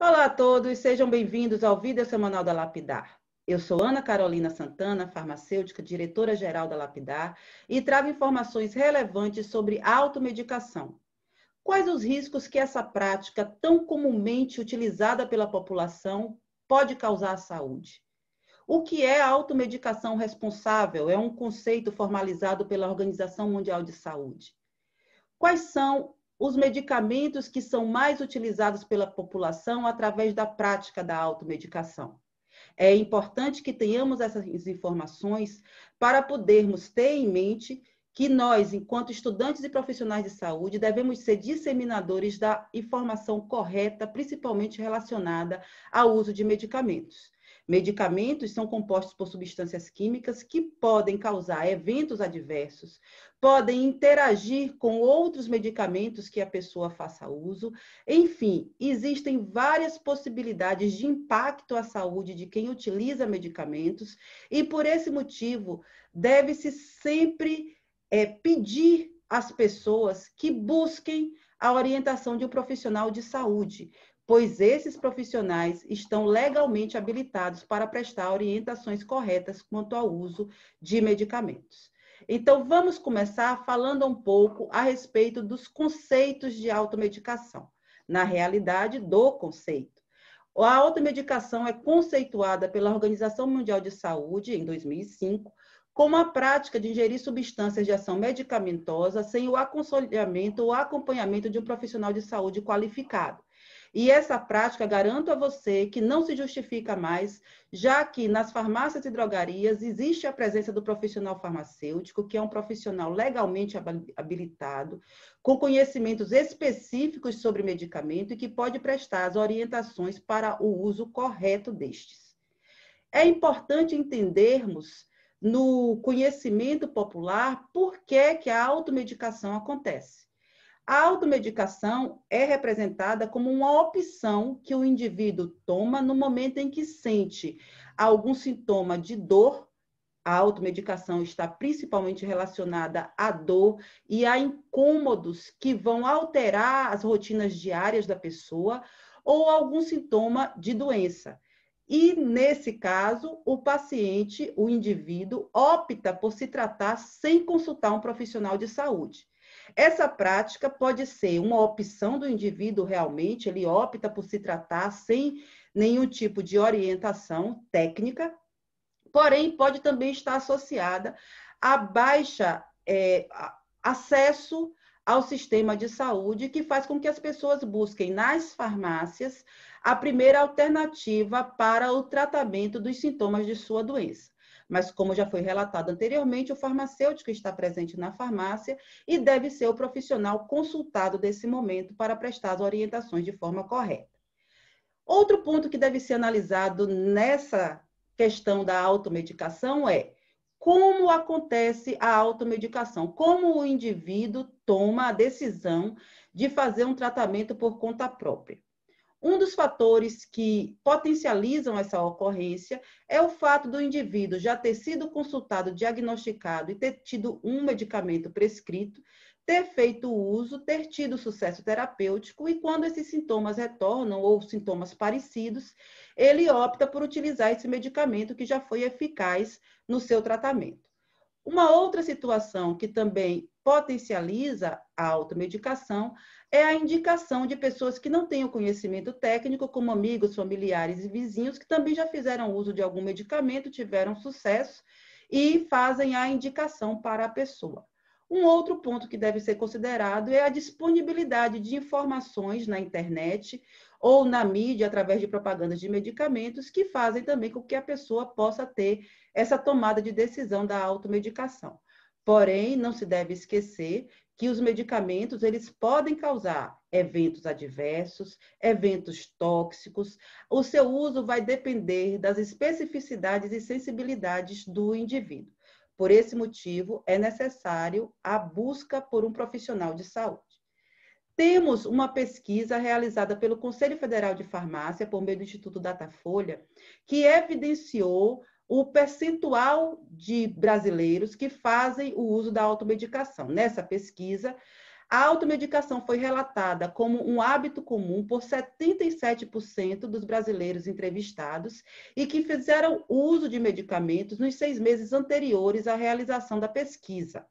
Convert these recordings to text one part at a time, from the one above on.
Olá a todos, sejam bem-vindos ao Vida Semanal da Lapidar. Eu sou Ana Carolina Santana, farmacêutica, diretora-geral da Lapidar, e trago informações relevantes sobre automedicação. Quais os riscos que essa prática, tão comumente utilizada pela população, pode causar à saúde? O que é a automedicação responsável? É um conceito formalizado pela Organização Mundial de Saúde. Quais são os medicamentos que são mais utilizados pela população através da prática da automedicação? É importante que tenhamos essas informações para podermos ter em mente que nós, enquanto estudantes e profissionais de saúde, devemos ser disseminadores da informação correta, principalmente relacionada ao uso de medicamentos. Medicamentos são compostos por substâncias químicas que podem causar eventos adversos, podem interagir com outros medicamentos que a pessoa faça uso. Enfim, existem várias possibilidades de impacto à saúde de quem utiliza medicamentos e, por esse motivo, deve-se sempre pedir às pessoas que busquem a orientação de um profissional de saúde, pois esses profissionais estão legalmente habilitados para prestar orientações corretas quanto ao uso de medicamentos. Então, vamos começar falando um pouco a respeito dos conceitos de automedicação. Na realidade, do conceito. A automedicação é conceituada pela Organização Mundial de Saúde, em 2005, como a prática de ingerir substâncias de ação medicamentosa sem o aconselhamento ou acompanhamento de um profissional de saúde qualificado. E essa prática, garanto a você, que não se justifica mais, já que nas farmácias e drogarias existe a presença do profissional farmacêutico, que é um profissional legalmente habilitado, com conhecimentos específicos sobre medicamento e que pode prestar as orientações para o uso correto destes. É importante entendermos, no conhecimento popular, por que a automedicação acontece. A automedicação é representada como uma opção que o indivíduo toma no momento em que sente algum sintoma de dor. A automedicação está principalmente relacionada à dor e a incômodos que vão alterar as rotinas diárias da pessoa ou algum sintoma de doença. E, nesse caso, o paciente, o indivíduo, opta por se tratar sem consultar um profissional de saúde. Essa prática pode ser uma opção do indivíduo realmente, ele opta por se tratar sem nenhum tipo de orientação técnica, porém pode também estar associada a baixa acesso ao sistema de saúde, que faz com que as pessoas busquem nas farmácias a primeira alternativa para o tratamento dos sintomas de sua doença. Mas, como já foi relatado anteriormente, o farmacêutico está presente na farmácia e deve ser o profissional consultado nesse momento para prestar as orientações de forma correta. Outro ponto que deve ser analisado nessa questão da automedicação é como acontece a automedicação, como o indivíduo toma a decisão de fazer um tratamento por conta própria. Um dos fatores que potencializam essa ocorrência é o fato do indivíduo já ter sido consultado, diagnosticado e ter tido um medicamento prescrito, ter feito o uso, ter tido sucesso terapêutico e quando esses sintomas retornam ou sintomas parecidos, ele opta por utilizar esse medicamento que já foi eficaz no seu tratamento. Uma outra situação que também potencializa a automedicação é a indicação de pessoas que não têm o conhecimento técnico, como amigos, familiares e vizinhos, que também já fizeram uso de algum medicamento, tiveram sucesso e fazem a indicação para a pessoa. Um outro ponto que deve ser considerado é a disponibilidade de informações na internet ou na mídia através de propagandas de medicamentos que fazem também com que a pessoa possa ter essa tomada de decisão da automedicação. Porém, não se deve esquecer que os medicamentos eles podem causar eventos adversos, eventos tóxicos. O seu uso vai depender das especificidades e sensibilidades do indivíduo. Por esse motivo, é necessário a busca por um profissional de saúde. Temos uma pesquisa realizada pelo Conselho Federal de Farmácia, por meio do Instituto Datafolha, que evidenciou o percentual de brasileiros que fazem o uso da automedicação. Nessa pesquisa, A automedicação foi relatada como um hábito comum por 77% dos brasileiros entrevistados e que fizeram uso de medicamentos nos 6 meses anteriores à realização da pesquisa.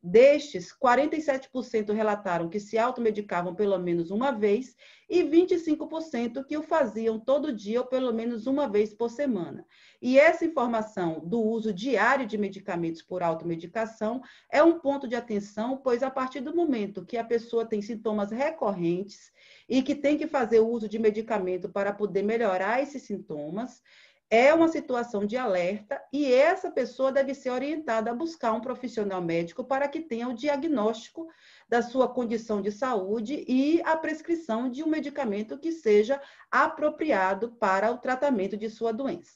Destes, 47% relataram que se automedicavam pelo menos uma vez e 25% que o faziam todo dia ou pelo menos uma vez por semana. E essa informação do uso diário de medicamentos por automedicação é um ponto de atenção, pois a partir do momento que a pessoa tem sintomas recorrentes e que tem que fazer o uso de medicamento para poder melhorar esses sintomas, é uma situação de alerta e essa pessoa deve ser orientada a buscar um profissional médico para que tenha o diagnóstico da sua condição de saúde e a prescrição de um medicamento que seja apropriado para o tratamento de sua doença.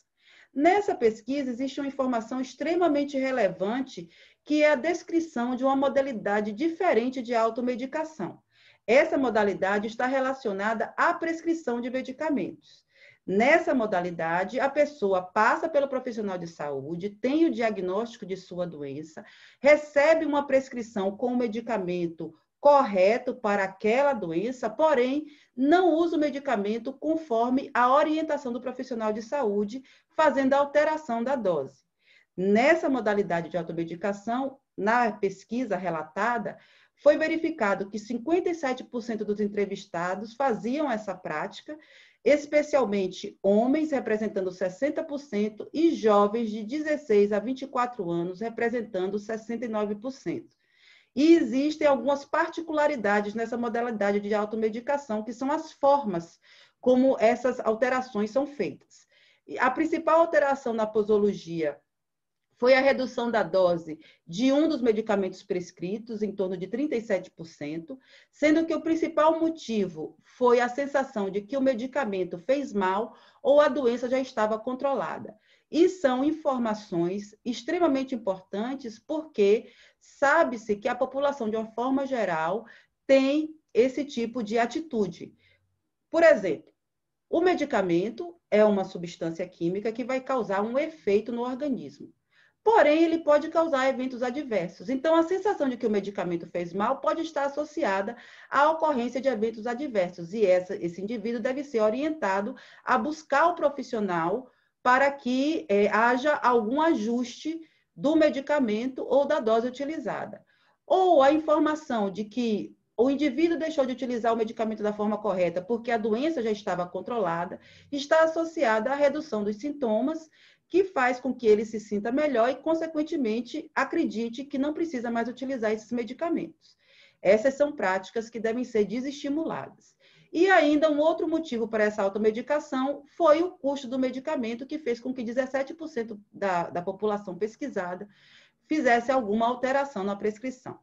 Nessa pesquisa existe uma informação extremamente relevante, que é a descrição de uma modalidade diferente de automedicação. Essa modalidade está relacionada à prescrição de medicamentos. Nessa modalidade, a pessoa passa pelo profissional de saúde, tem o diagnóstico de sua doença, recebe uma prescrição com o medicamento correto para aquela doença, porém, não usa o medicamento conforme a orientação do profissional de saúde, fazendo a alteração da dose. Nessa modalidade de automedicação, na pesquisa relatada, foi verificado que 57% dos entrevistados faziam essa prática, especialmente homens, representando 60%, e jovens de 16 a 24 anos, representando 69%. E existem algumas particularidades nessa modalidade de automedicação, que são as formas como essas alterações são feitas. A principal alteração na posologia foi a redução da dose de um dos medicamentos prescritos, em torno de 37%, sendo que o principal motivo foi a sensação de que o medicamento fez mal ou a doença já estava controlada. E são informações extremamente importantes porque sabe-se que a população, de uma forma geral, tem esse tipo de atitude. Por exemplo, o medicamento é uma substância química que vai causar um efeito no organismo. Porém, ele pode causar eventos adversos. Então, a sensação de que o medicamento fez mal pode estar associada à ocorrência de eventos adversos. E esse indivíduo deve ser orientado a buscar o profissional para que haja algum ajuste do medicamento ou da dose utilizada. Ou a informação de que o indivíduo deixou de utilizar o medicamento da forma correta porque a doença já estava controlada, está associada à redução dos sintomas, que faz com que ele se sinta melhor e, consequentemente, acredite que não precisa mais utilizar esses medicamentos. Essas são práticas que devem ser desestimuladas. E ainda um outro motivo para essa automedicação foi o custo do medicamento, que fez com que 17% da população pesquisada fizesse alguma alteração na prescrição.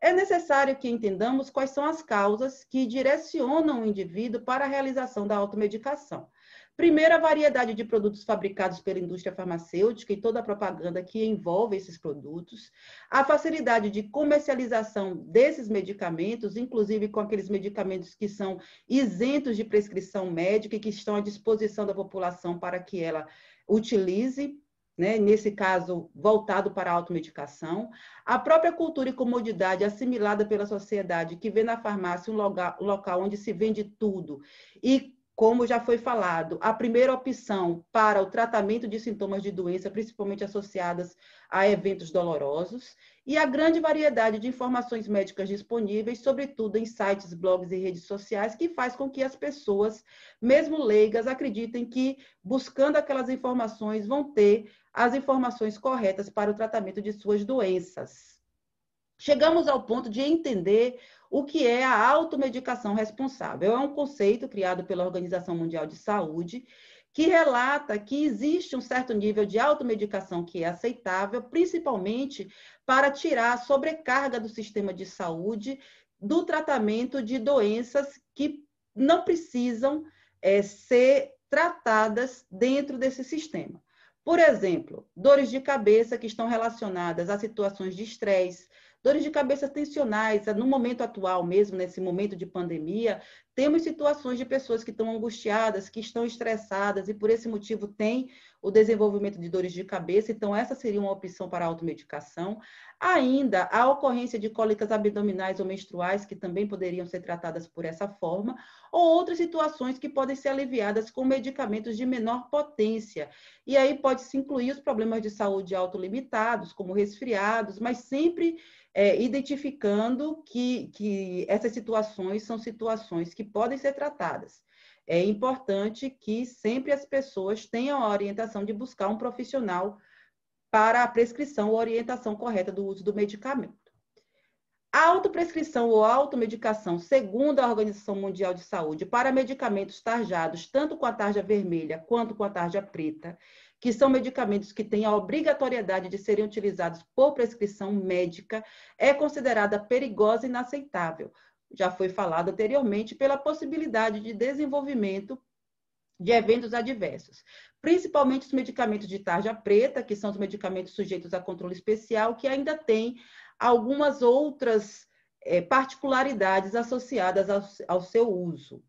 É necessário que entendamos quais são as causas que direcionam o indivíduo para a realização da automedicação. Primeiro, a variedade de produtos fabricados pela indústria farmacêutica e toda a propaganda que envolve esses produtos. A facilidade de comercialização desses medicamentos, inclusive com aqueles medicamentos que são isentos de prescrição médica e que estão à disposição da população para que ela utilize, nesse caso, voltado para a automedicação, a própria cultura e comodidade assimilada pela sociedade, que vê na farmácia um local onde se vende tudo e, como já foi falado, a primeira opção para o tratamento de sintomas de doença, principalmente associadas a eventos dolorosos, e a grande variedade de informações médicas disponíveis, sobretudo em sites, blogs e redes sociais, que faz com que as pessoas, mesmo leigas, acreditem que, buscando aquelas informações, vão ter as informações corretas para o tratamento de suas doenças. Chegamos ao ponto de entender o que é a automedicação responsável. É um conceito criado pela Organização Mundial de Saúde, que relata que existe um certo nível de automedicação que é aceitável, principalmente para tirar a sobrecarga do sistema de saúde do tratamento de doenças que não precisam ser tratadas dentro desse sistema. Por exemplo, dores de cabeça que estão relacionadas a situações de estresse, dores de cabeça tensionais, no momento atual mesmo, nesse momento de pandemia, Temos situações de pessoas que estão angustiadas, que estão estressadas e por esse motivo tem o desenvolvimento de dores de cabeça, então essa seria uma opção para a automedicação. Ainda a ocorrência de cólicas abdominais ou menstruais, que também poderiam ser tratadas por essa forma, ou outras situações que podem ser aliviadas com medicamentos de menor potência. E aí pode-se incluir os problemas de saúde autolimitados, como resfriados, mas sempre identificando que essas situações são situações que podem ser tratadas. É importante que sempre as pessoas tenham a orientação de buscar um profissional para a prescrição ou orientação correta do uso do medicamento. A autoprescrição ou automedicação, segundo a Organização Mundial de Saúde, para medicamentos tarjados, tanto com a tarja vermelha quanto com a tarja preta, que são medicamentos que têm a obrigatoriedade de serem utilizados por prescrição médica, é considerada perigosa e inaceitável. Já foi falado anteriormente pela possibilidade de desenvolvimento de eventos adversos. Principalmente os medicamentos de tarja preta, que são os medicamentos sujeitos a controle especial, que ainda têm algumas outras particularidades associadas ao seu uso.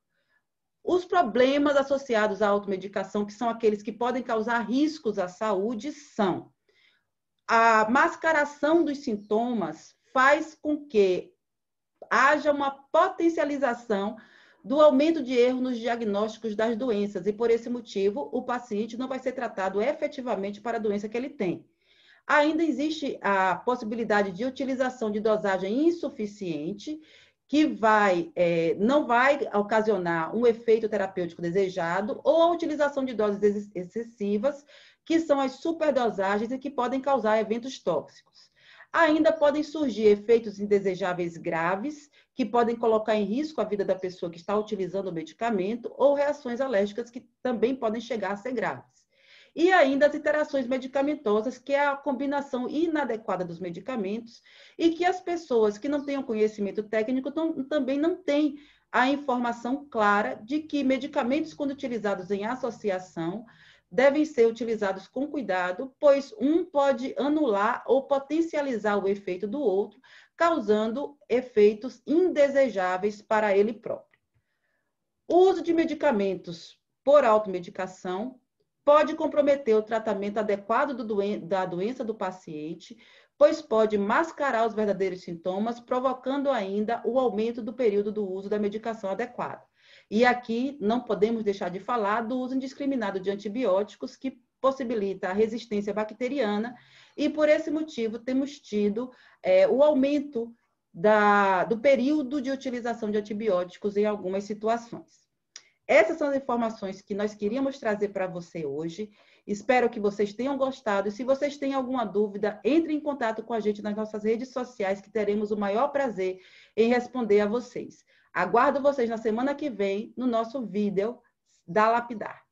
Os problemas associados à automedicação, que são aqueles que podem causar riscos à saúde, são a mascaração dos sintomas faz com que haja uma potencialização do aumento de erro nos diagnósticos das doenças e, por esse motivo, o paciente não vai ser tratado efetivamente para a doença que ele tem. Ainda existe a possibilidade de utilização de dosagem insuficiente, que não vai ocasionar um efeito terapêutico desejado, ou a utilização de doses excessivas, que são as superdosagens e que podem causar eventos tóxicos. Ainda podem surgir efeitos indesejáveis graves, que podem colocar em risco a vida da pessoa que está utilizando o medicamento, ou reações alérgicas que também podem chegar a ser graves. E ainda as interações medicamentosas, que é a combinação inadequada dos medicamentos e que as pessoas que não tenham conhecimento técnico também não têm a informação clara de que medicamentos, quando utilizados em associação, devem ser utilizados com cuidado, pois um pode anular ou potencializar o efeito do outro, causando efeitos indesejáveis para ele próprio. O uso de medicamentos por automedicação pode comprometer o tratamento adequado da doença do paciente, pois pode mascarar os verdadeiros sintomas, provocando ainda o aumento do período do uso da medicação adequada. E aqui não podemos deixar de falar do uso indiscriminado de antibióticos, que possibilita a resistência bacteriana, e por esse motivo temos tido o aumento do período de utilização de antibióticos em algumas situações. Essas são as informações que nós queríamos trazer para você hoje. Espero que vocês tenham gostado. Se vocês têm alguma dúvida, entre em contato com a gente nas nossas redes sociais, que teremos o maior prazer em responder a vocês. Aguardo vocês na semana que vem no nosso vídeo da Lapidar.